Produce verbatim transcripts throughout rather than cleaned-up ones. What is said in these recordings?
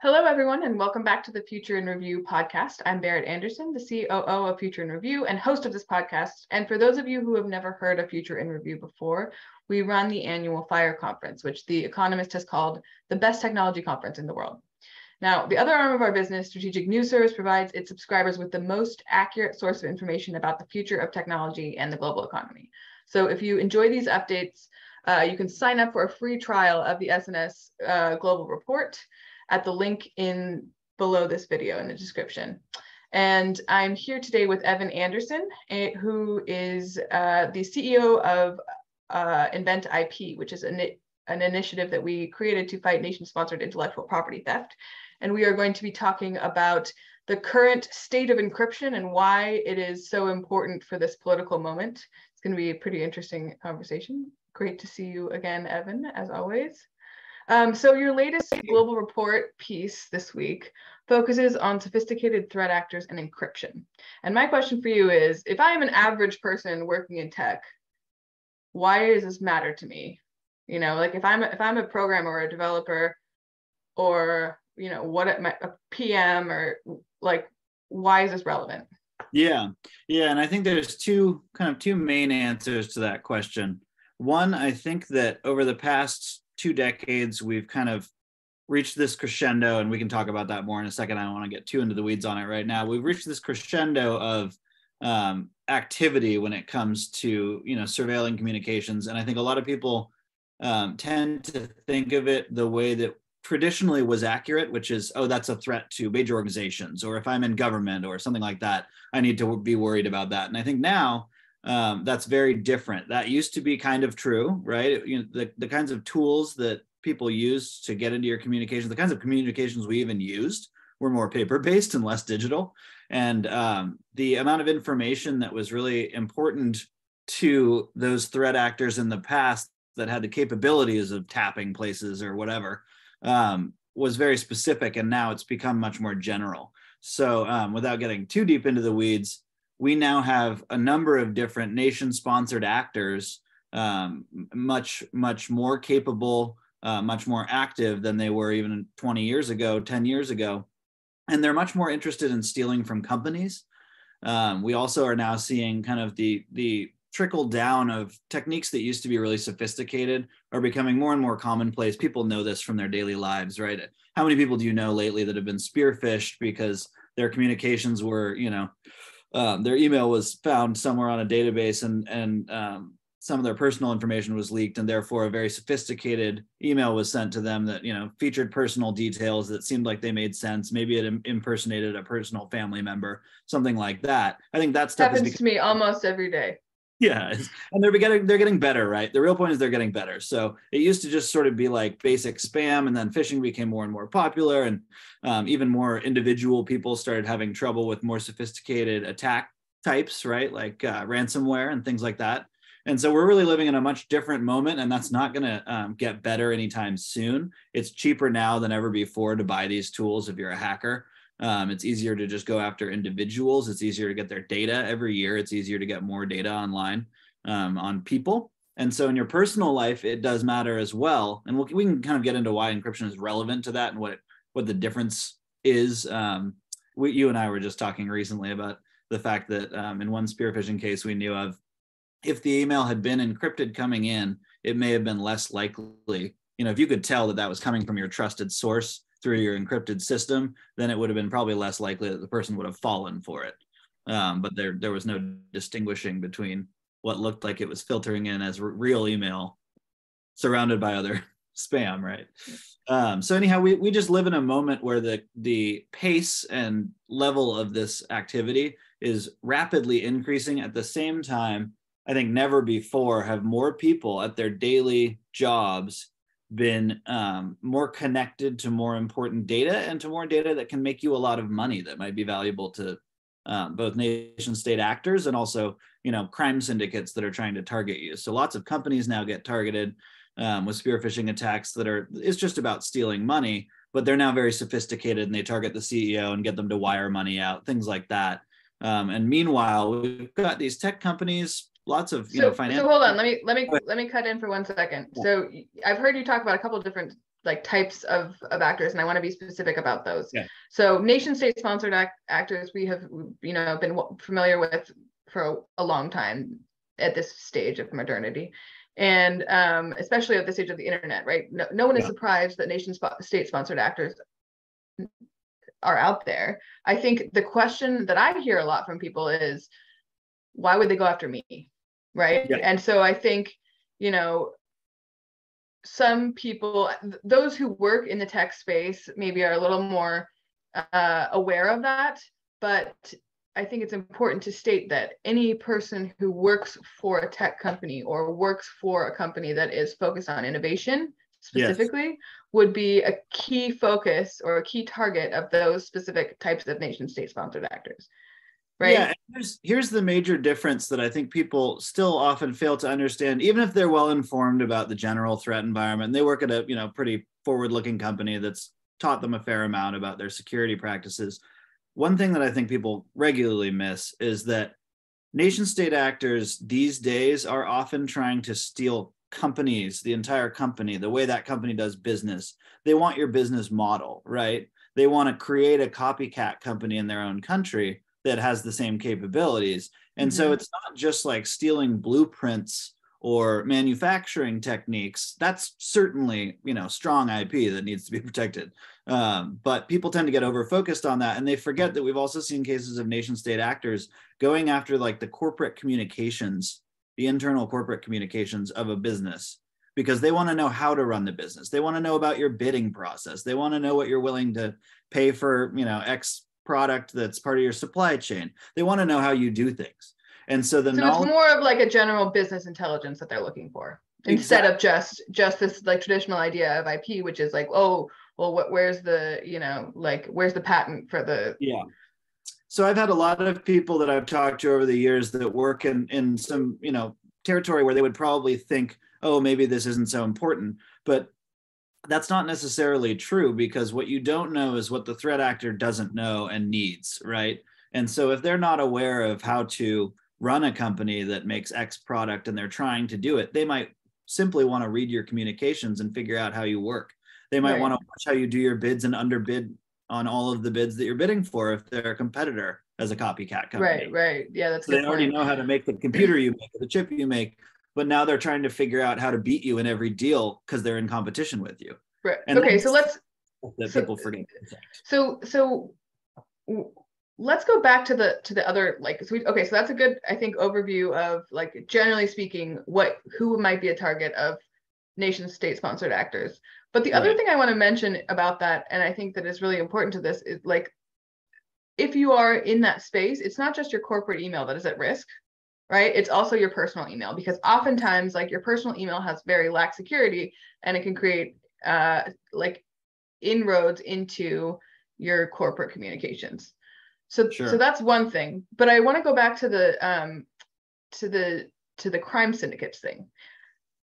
Hello, everyone, and welcome back to the Future in Review podcast. I'm Berit Anderson, the C O O of Future in Review and host of this podcast. And for those of you who have never heard of Future in Review before, we run the annual FIRE conference, which The Economist has called the best technology conference in the world. Now, the other arm of our business, Strategic News Service, provides its subscribers with the most accurate source of information about the future of technology and the global economy. So if you enjoy these updates, uh, you can sign up for a free trial of the S N S uh, Global Report at the link in below this video in the description. And I'm here today with Evan Anderson, a, who is uh, the C E O of uh, I N V N T I P, which is an, an initiative that we created to fight nation-sponsored intellectual property theft. And we are going to be talking about the current state of encryption and why it is so important for this political moment. It's gonna be a pretty interesting conversation. Great to see you again, Evan, as always. Um, so your latest global report piece this week focuses on sophisticated threat actors and encryption. And my question for you is, if I am an average person working in tech, why does this matter to me? You know, like if I'm a, if I'm a programmer or a developer or, you know, what am I, a P M or like, why is this relevant? Yeah. Yeah. And I think there's two kind of two main answers to that question. One, I think that over the past two decades, we've kind of reached this crescendo, and we can talk about that more in a second. I don't want to get too into the weeds on it right now. We've reached this crescendo of um, activity when it comes to, you know, surveilling communications. And I think a lot of people um, tend to think of it the way that traditionally was accurate, which is, oh, that's a threat to major organizations, or if I'm in government or something like that, I need to be worried about that. And I think now, Um, that's very different. That used to be kind of true, right? It, you know, the, the kinds of tools that people use to get into your communications, the kinds of communications we even used were more paper-based and less digital. And um, the amount of information that was really important to those threat actors in the past that had the capabilities of tapping places or whatever um, was very specific. And now it's become much more general. So um, without getting too deep into the weeds, we now have a number of different nation-sponsored actors, um, much, much more capable, uh, much more active than they were even twenty years ago, ten years ago. And they're much more interested in stealing from companies. Um, we also are now seeing kind of the, the trickle down of techniques that used to be really sophisticated are becoming more and more commonplace. People know this from their daily lives, right? How many people do you know lately that have been spearfished because their communications were, you know, Um, their email was found somewhere on a database, and and um, some of their personal information was leaked, and therefore a very sophisticated email was sent to them that, you know, featured personal details that seemed like they made sense. Maybe it im- impersonated a personal family member, something like that. I think that stuff happens is beca- to me almost every day. Yeah, and they're getting they're getting better, right? The real point is they're getting better. So it used to just sort of be like basic spam, and then phishing became more and more popular, and um, even more individual people started having trouble with more sophisticated attack types, right? Like uh, ransomware and things like that. And so we're really living in a much different moment, and that's not going to um, get better anytime soon. It's cheaper now than ever before to buy these tools if you're a hacker. Um, it's easier to just go after individuals. It's easier to get their data every year. It's easier to get more data online um, on people. And so in your personal life, it does matter as well. And we'll, we can kind of get into why encryption is relevant to that and what it, what the difference is. Um, we, you and I were just talking recently about the fact that um, in one spearfishing case we knew of, if the email had been encrypted coming in, it may have been less likely. You know, if you could tell that that was coming from your trusted source through your encrypted system, then it would have been probably less likely that the person would have fallen for it. Um, but there, there was no distinguishing between what looked like it was filtering in as r- real email surrounded by other spam, right? Um, so anyhow, we, we just live in a moment where the, the pace and level of this activity is rapidly increasing. At the same time, I think never before have more people at their daily jobs been um, more connected to more important data and to more data that can make you a lot of money that might be valuable to um, both nation state actors and also, you know, crime syndicates that are trying to target you. So lots of companies now get targeted um, with spearfishing attacks that are, it's just about stealing money, but they're now very sophisticated and they target the C E O and get them to wire money out, things like that. Um, and meanwhile, we've got these tech companies lots of you so, know financial. So hold on, let me let me let me cut in for one second. Yeah. So I've heard you talk about a couple of different like types of, of actors, and I want to be specific about those. Yeah. So nation state sponsored act actors we have you know been familiar with for a long time at this stage of modernity. And um, especially at this age of the internet, right? No, no one is yeah. surprised that nation state sponsored actors are out there. I think the question that I hear a lot from people is, why would they go after me, right? Yeah. And so I think, you know, some people, those who work in the tech space maybe are a little more uh, aware of that, but I think it's important to state that any person who works for a tech company or works for a company that is focused on innovation specifically yes. would be a key focus or a key target of those specific types of nation state sponsored actors, right? Yeah, and here's, here's the major difference that I think people still often fail to understand, even if they're well informed about the general threat environment. They work at a you know pretty forward-looking company that's taught them a fair amount about their security practices. One thing that I think people regularly miss is that nation state actors these days are often trying to steal companies, the entire company, the way that company does business. They want your business model, right? They want to create a copycat company in their own country that has the same capabilities. And mm-hmm. so it's not just like stealing blueprints or manufacturing techniques. That's certainly, you know, strong I P that needs to be protected. Um, but people tend to get over-focused on that, and they forget that we've also seen cases of nation-state actors going after like the corporate communications, the internal corporate communications of a business, because they want to know how to run the business. They want to know about your bidding process. They want to know what you're willing to pay for, you know, X product that's part of your supply chain. They want to know how you do things. And so the so knowledge- it's more of like a general business intelligence that they're looking for, exactly. instead of just just this like traditional idea of I P, which is like, oh, well, what, where's the, you know, like, where's the patent for the... Yeah. So I've had a lot of people that I've talked to over the years that work in, in some, you know, territory where they would probably think, oh, maybe this isn't so important. But that's not necessarily true, because what you don't know is what the threat actor doesn't know and needs, right? And so if they're not aware of how to run a company that makes X product and they're trying to do it, they might simply want to read your communications and figure out how you work. They might right. want to watch how you do your bids and underbid on all of the bids that you're bidding for if they're a competitor as a copycat company. Right, right. Yeah, that's so they point. already know how to make the computer you make, or the chip you make, but now they're trying to figure out how to beat you in every deal because they're in competition with you. Right. And okay, so let's that so, people forget. So so let's go back to the to the other like so we, okay, so that's a good I think overview of like generally speaking what who might be a target of nation state sponsored actors. But the other thing I want to mention about that, and I think that is really important to this, is like, if you are in that space, it's not just your corporate email that is at risk, right? It's also your personal email, because oftentimes like your personal email has very lax security and it can create uh, like inroads into your corporate communications. So, sure. so that's one thing, but I want to go back to the, um, to the, to the crime syndicates thing.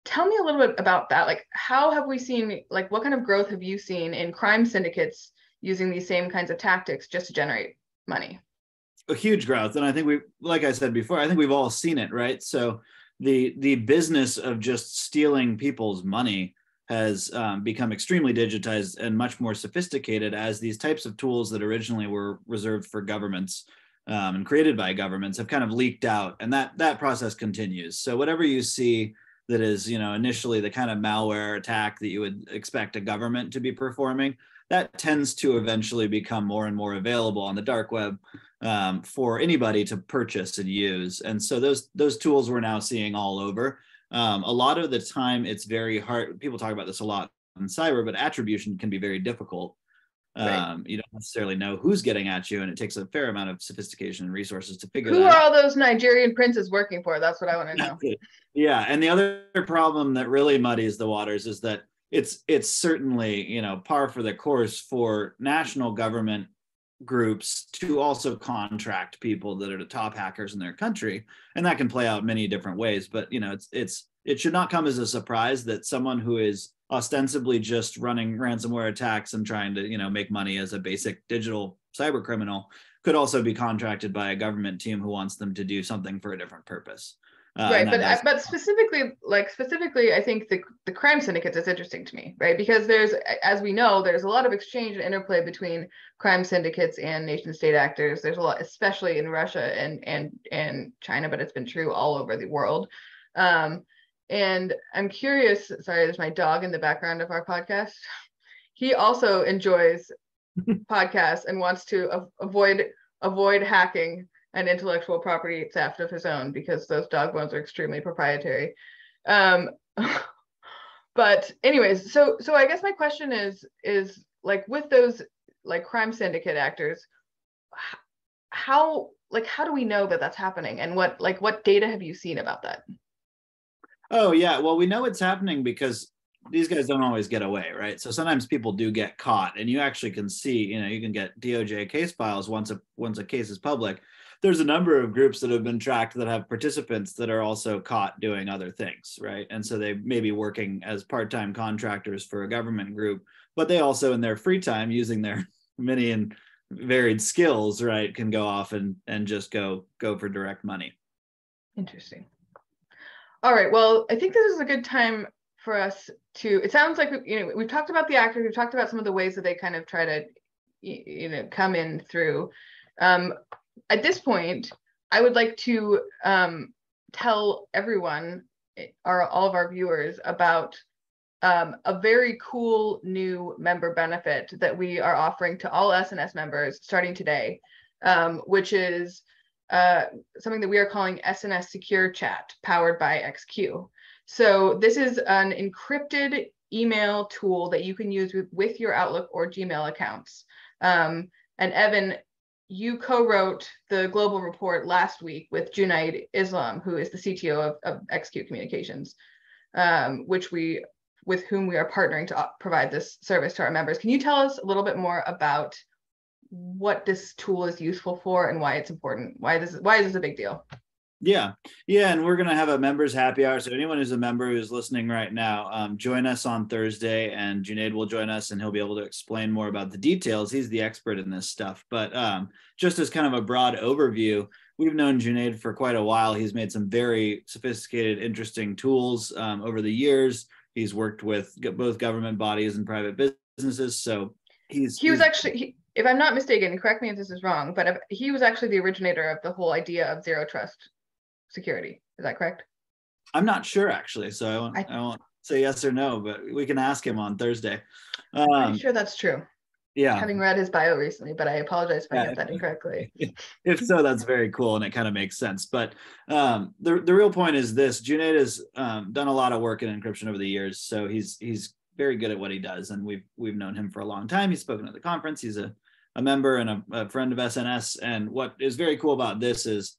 Tell me a little bit about that. Like, how have we seen, like, what kind of growth have you seen in crime syndicates using these same kinds of tactics just to generate money? A huge growth. And I think we, like I said before, I think we've all seen it, right? So the the business of just stealing people's money has um, become extremely digitized and much more sophisticated as these types of tools that originally were reserved for governments um, and created by governments have kind of leaked out. And that that process continues. So whatever you see that is, you know, initially the kind of malware attack that you would expect a government to be performing, that tends to eventually become more and more available on the dark web um, for anybody to purchase and use. And so those those tools we're now seeing all over. Um, a lot of the time, it's very hard. People talk about this a lot in cyber, but attribution can be very difficult. Um, right. You don't necessarily know who's getting at you, and it takes a fair amount of sophistication and resources to figure out. Who are all those Nigerian princes working for? That's what I want to know. Yeah, and the other problem that really muddies the waters is that it's it's certainly, you know, par for the course for national government groups to also contract people that are the top hackers in their country, and that can play out many different ways. But you know, it's it's it should not come as a surprise that someone who is ostensibly just running ransomware attacks and trying to, you know, make money as a basic digital cyber criminal could also be contracted by a government team who wants them to do something for a different purpose. Uh, right, but does... but specifically, like specifically, I think the the crime syndicates is interesting to me, right? Because there's, as we know, there's a lot of exchange and interplay between crime syndicates and nation state actors. There's a lot, especially in Russia and and and China, but it's been true all over the world. Um, and I'm curious. Sorry, there's my dog in the background of our podcast. He also enjoys podcasts and wants to av- avoid avoid hacking and intellectual property theft of his own, because those dog bones are extremely proprietary. Um, but anyways, so so I guess my question is, is like with those like crime syndicate actors, how like how do we know that that's happening, and what like what data have you seen about that? Oh yeah, well, we know it's happening because these guys don't always get away, right? So sometimes people do get caught, and you actually can see, you know, you can get D O J case files once a once a case is public. There's a number of groups that have been tracked that have participants that are also caught doing other things, right? And so they may be working as part-time contractors for a government group, but they also in their free time, using their many and varied skills, right, can go off and, and just go, go for direct money. Interesting. All right, well, I think this is a good time for us to, it sounds like, you know, we've talked about the actors, we've talked about some of the ways that they kind of try to, you know, come in through. Um, At this point, I would like to um, tell everyone, or all of our viewers, about um, a very cool new member benefit that we are offering to all S N S members starting today, um, which is uh, something that we are calling S N S Secure Chat, powered by X Q. So this is an encrypted email tool that you can use with, with your Outlook or Gmail accounts. Um, and Evan, you co-wrote the global report last week with Junaid Islam, who is the C T O of, of X Q Communications, um, which we, with whom we are partnering to provide this service to our members. Can you tell us a little bit more about what this tool is useful for and why it's important? Why this? Why is this a big deal? Yeah, yeah, and we're gonna have a members happy hour. So anyone who's a member who's listening right now, um, join us on Thursday, and Junaid will join us, and he'll be able to explain more about the details. He's the expert in this stuff. But um, just as kind of a broad overview, we've known Junaid for quite a while. He's made some very sophisticated, interesting tools um, over the years. He's worked with both government bodies and private businesses. So he's he was he's- actually. He- if I'm not mistaken, correct me if this is wrong, but if, he was actually the originator of the whole idea of zero trust security. Is that correct? I'm not sure, actually. So I won't, I, I won't say yes or no, but we can ask him on Thursday. Um, I'm sure that's true. Yeah. Having read his bio recently, but I apologize if I got that incorrectly. If so, that's very cool, and it kind of makes sense. But um, the, the real point is this. Junaid has um, done a lot of work in encryption over the years, so he's he's very good at what he does, and we've, we've known him for a long time. He's spoken at the conference. He's a, a member and a, a friend of S N S, and what is very cool about this is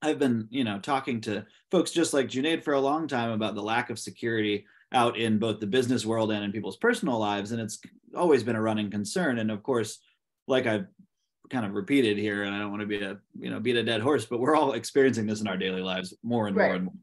I've been, you know, talking to folks just like Junaid for a long time about the lack of security out in both the business world and in people's personal lives, and it's always been a running concern. And of course, like I've kind of repeated here, and I don't want to be a, you know, beat a dead horse, but we're all experiencing this in our daily lives more and right. more and more.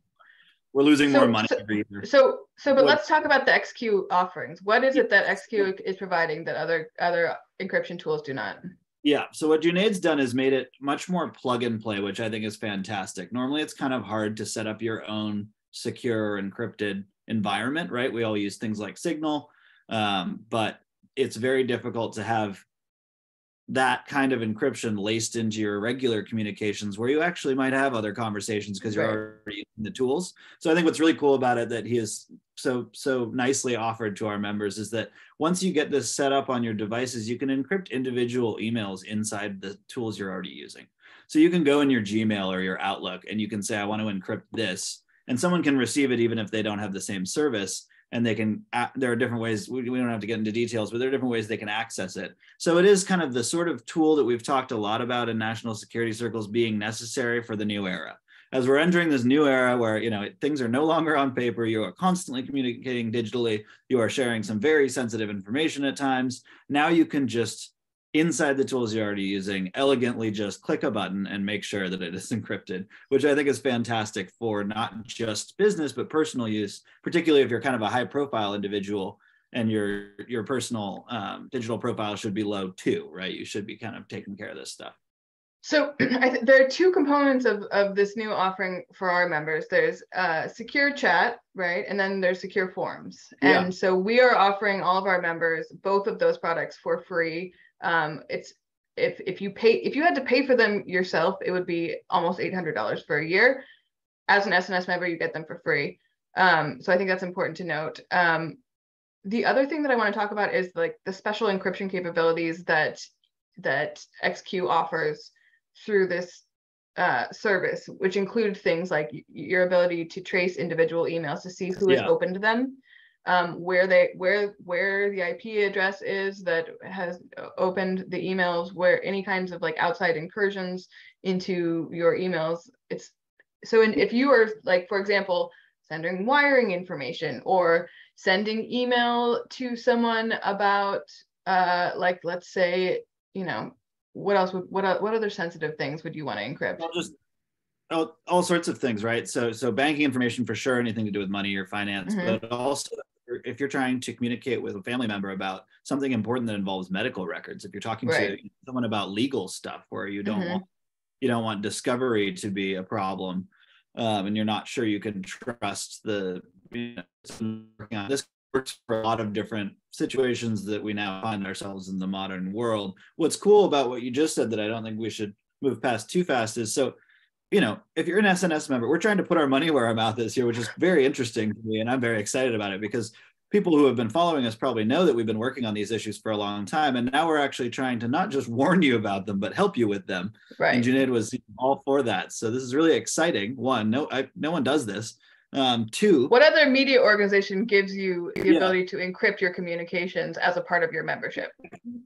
We're losing so, more money so, every year. So, so, but what, let's talk about the X Q offerings. What is it that X Q is providing that other other encryption tools do not? Yeah, so what Junaid's done is made it much more plug and play, which I think is fantastic. Normally, it's kind of hard to set up your own secure encrypted environment, right? We all use things like Signal, um, but it's very difficult to have that kind of encryption laced into your regular communications where you actually might have other conversations because you're right. already using the tools. So I think what's really cool about it that he is so so nicely offered to our members is that once you get this set up on your devices, you can encrypt individual emails inside the tools you're already using. So you can go in your Gmail or your Outlook and you can say, I want to encrypt this, and someone can receive it even if they don't have the same service, and they can, there are different ways, we don't have to get into details, but there are different ways they can access it. So it is kind of the sort of tool that we've talked a lot about in national security circles being necessary for the new era. As we're entering this new era where, you know, things are no longer on paper, you are constantly communicating digitally, you are sharing some very sensitive information at times. Now you can just, inside the tools you're already using, elegantly just click a button and make sure that it is encrypted, which I think is fantastic for not just business, but personal use, particularly if you're kind of a high profile individual and your, your personal um, digital profile should be low too, right? You should be kind of taking care of this stuff. So I th there are two components of, of this new offering for our members. There's uh, secure chat, right? And then there's secure forums. Yeah. And so we are offering all of our members both of those products for free. Um, it's if if you pay if you had to pay for them yourself, it would be almost eight hundred dollars for a year. As an S N S member, you get them for free. Um, so I think that's important to note. Um, the other thing that I want to talk about is like the special encryption capabilities that that X Q offers through this uh, service, which include things like your ability to trace individual emails to see who yeah. has opened them, um, where they where where the I P address is that has opened the emails, where any kinds of like outside incursions into your emails. It's so in, if you are like, for example, sending wiring information or sending email to someone about uh, like, let's say, you know, what else would, what, what other sensitive things would you want to encrypt? Well, just all, all sorts of things, right? So, so banking information for sure, anything to do with money or finance, mm-hmm. but also if you're trying to communicate with a family member about something important that involves medical records, if you're talking right. to someone about legal stuff where you don't mm-hmm. want, you don't want discovery to be a problem. Um, and you're not sure you can trust the, you know, this works for a lot of different situations that we now find ourselves in the modern world. What's cool about what you just said that I don't think we should move past too fast is, so, you know, if you're an S N S member, we're trying to put our money where our mouth is here, which is very interesting to me. And I'm very excited about it because people who have been following us probably know that we've been working on these issues for a long time. And now we're actually trying to not just warn you about them, but help you with them. Right. And Junaid was all for that. So this is really exciting. One, no, I, no one does this. Um, two. What other media organization gives you the yeah. ability to encrypt your communications as a part of your membership?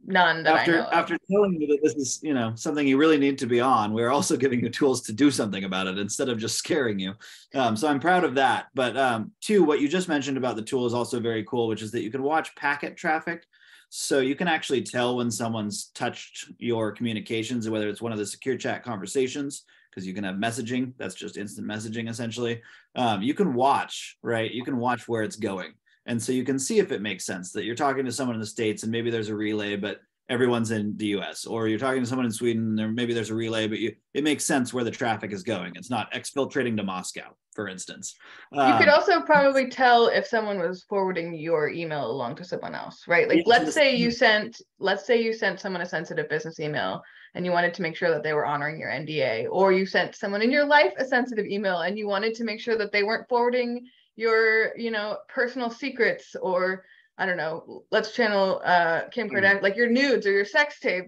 None that after, I know of. After telling you that this is, you know, something you really need to be on, we're also giving you tools to do something about it instead of just scaring you. Um, so I'm proud of that. But um, two, what you just mentioned about the tool is also very cool, which is that you can watch packet traffic. So you can actually tell when someone's touched your communications, whether it's one of the secure chat conversations, because you can have messaging, that's just instant messaging essentially. Um, you can watch, right? You can watch where it's going. And so you can see if it makes sense that you're talking to someone in the States and maybe there's a relay, but everyone's in the U S, or you're talking to someone in Sweden and maybe there's a relay, but you, it makes sense where the traffic is going. It's not exfiltrating to Moscow, for instance. Um, you could also probably tell if someone was forwarding your email along to someone else, right? Like, let's say you sent, let's say you sent someone a sensitive business email and you wanted to make sure that they were honoring your N D A, or you sent someone in your life a sensitive email and you wanted to make sure that they weren't forwarding your, you know, personal secrets, or I don't know, let's channel uh, Kim Kardashian, like your nudes or your sex tape.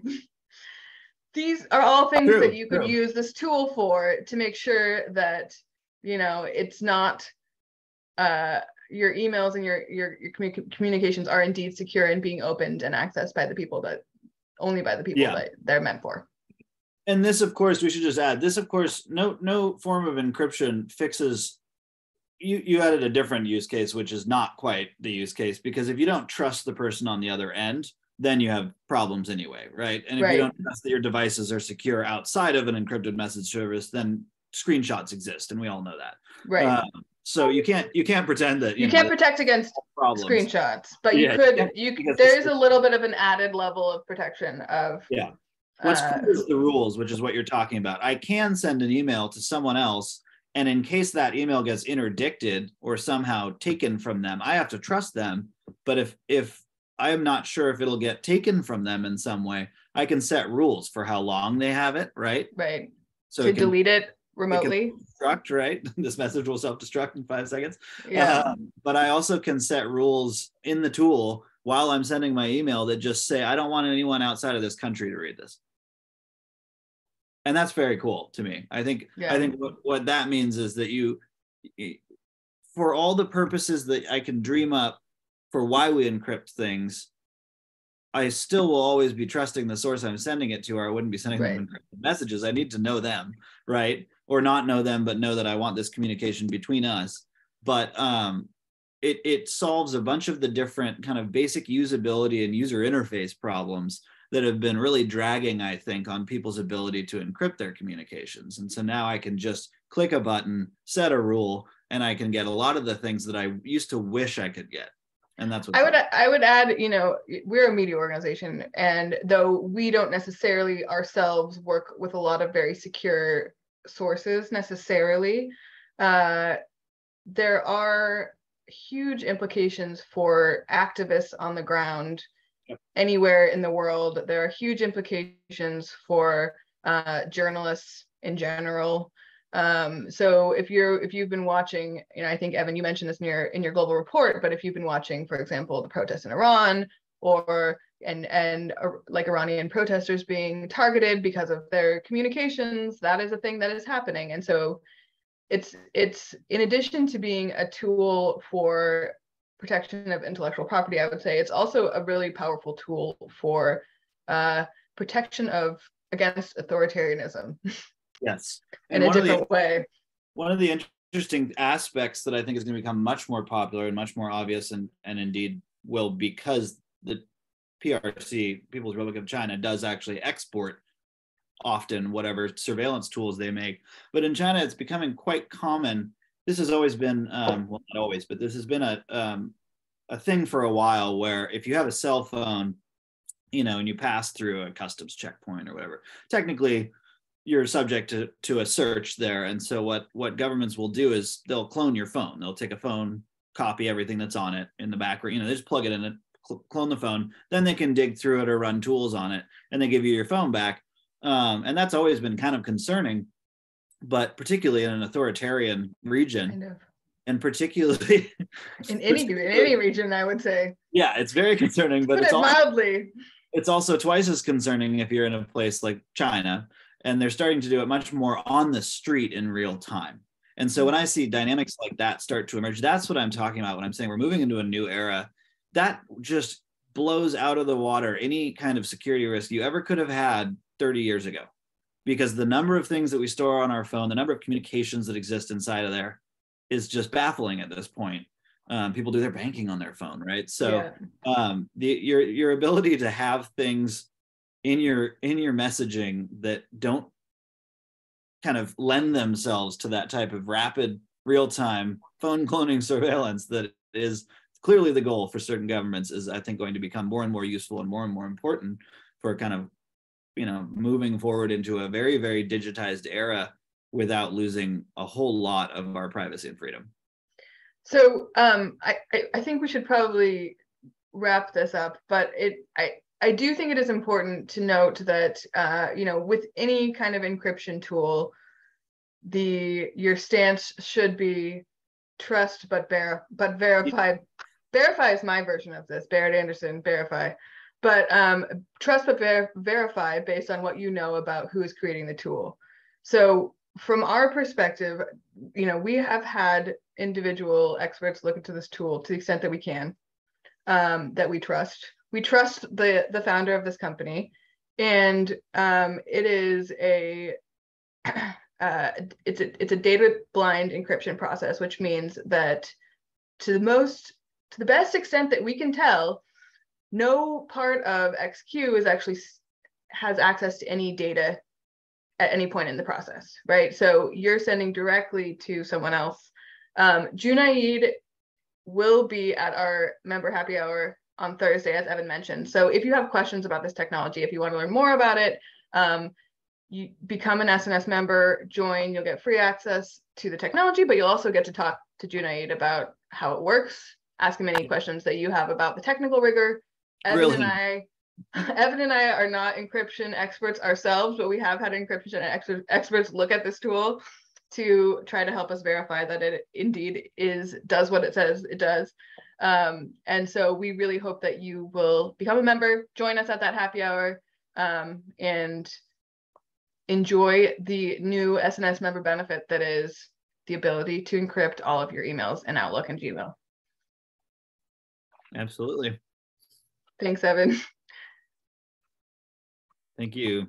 These are all things true, that you could true. use this tool for, to make sure that, you know, it's not, uh, your emails and your, your, your commu communications are indeed secure and being opened and accessed by the people that, only by the people yeah. that they're meant for. And this, of course, we should just add, this, of course, no, no form of encryption fixes. You, you added a different use case, which is not quite the use case, because if you don't trust the person on the other end, then you have problems anyway, right? And if right. you don't trust that your devices are secure outside of an encrypted message service, then screenshots exist, and we all know that. Right. Um, so you can't you can't pretend that you, you know, can't protect against problems. Screenshots, but yeah, you could. You, you there is a little bit of an added level of protection of yeah. What's uh, cool is the rules, which is what you're talking about. I can send an email to someone else, and in case that email gets interdicted or somehow taken from them, I have to trust them. But if if I am not sure if it'll get taken from them in some way, I can set rules for how long they have it, right? Right. So to delete it remotely. Destruct, right? This message will self-destruct in five seconds. Yeah. Um, but I also can set rules in the tool while I'm sending my email that just say, I don't want anyone outside of this country to read this. And that's very cool to me. I think yeah. I think what, what that means is that you, for all the purposes that I can dream up for why we encrypt things, I still will always be trusting the source I'm sending it to, or I wouldn't be sending right. them encrypted messages. I need to know them, right? Or not know them, but know that I want this communication between us. But um, it, it solves a bunch of the different kind of basic usability and user interface problems that have been really dragging, I think, on people's ability to encrypt their communications. And so now I can just click a button, set a rule, and I can get a lot of the things that I used to wish I could get. And that's what I would, I would add, you know, we're a media organization, and though we don't necessarily ourselves work with a lot of very secure sources necessarily, uh, there are huge implications for activists on the ground yep. anywhere in the world. There are huge implications for uh, journalists in general. Um, so if you're, if you've been watching, you know, I think Evan, you mentioned this in your, in your global report, but if you've been watching, for example, the protests in Iran or, and, and uh, like Iranian protesters being targeted because of their communications, that is a thing that is happening. And so it's, it's, in addition to being a tool for protection of intellectual property, I would say it's also a really powerful tool for, uh, protection of, against authoritarianism. Yes. In a different way. One of the interesting aspects that I think is going to become much more popular and much more obvious, and, and indeed will, because the P R C, People's Republic of China, does actually export often whatever surveillance tools they make. But in China, it's becoming quite common. This has always been, um, well, not always, but this has been a, um, a thing for a while where if you have a cell phone, you know, and you pass through a customs checkpoint or whatever, technically, you're subject to, to a search there. And so what, what governments will do is they'll clone your phone. They'll take a phone, copy everything that's on it in the background, you know, they just plug it in and clone the phone. Then they can dig through it or run tools on it, and they give you your phone back. Um, and that's always been kind of concerning, but particularly in an authoritarian region. Kind of. And particularly in any, in any region, I would say. Yeah, it's very concerning, but it's, it also, mildly. It's also twice as concerning if you're in a place like China. And they're starting to do it much more on the street in real time. And so when I see dynamics like that start to emerge, that's what I'm talking about when I'm saying we're moving into a new era. That just blows out of the water any kind of security risk you ever could have had thirty years ago. Because the number of things that we store on our phone, the number of communications that exist inside of there is just baffling at this point. Um, people do their banking on their phone, right? So yeah. um, the, your, your ability to have things in your in your messaging that don't kind of lend themselves to that type of rapid real-time phone cloning surveillance that is clearly the goal for certain governments is, I think, going to become more and more useful and more and more important for kind of, you know, moving forward into a very, very digitized era without losing a whole lot of our privacy and freedom. So um, I, I think we should probably wrap this up, but it, I, I do think it is important to note that, uh, you know, with any kind of encryption tool, the your stance should be trust but ver but verify. Verify is my version of this. Berit Anderson, verify, but um, trust but ver verify based on what you know about who is creating the tool. So from our perspective, you know, we have had individual experts look into this tool to the extent that we can, um, that we trust. We trust the, the founder of this company, and um, it is a, uh, it's a it's a data blind encryption process, which means that to the most, to the best extent that we can tell, no part of X Q is actually has access to any data at any point in the process, right? So you're sending directly to someone else. Um, Junaid will be at our member happy hour on Thursday, as Evan mentioned. So if you have questions about this technology, if you want to learn more about it, um, you become an S N S member, join, you'll get free access to the technology, but you'll also get to talk to Junaid about how it works, ask him any questions that you have about the technical rigor. Evan really? and I, Evan and I are not encryption experts ourselves, but we have had encryption ex experts look at this tool to try to help us verify that it indeed is, does what it says it does. Um, and so we really hope that you will become a member, join us at that happy hour, um, and enjoy the new S N S member benefit that is the ability to encrypt all of your emails in Outlook and Gmail. Absolutely. Thanks, Evan. Thank you.